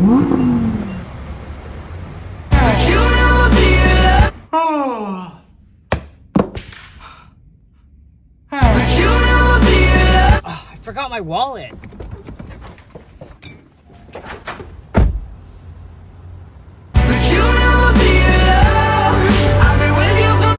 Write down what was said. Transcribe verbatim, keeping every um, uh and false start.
I forgot my wallet.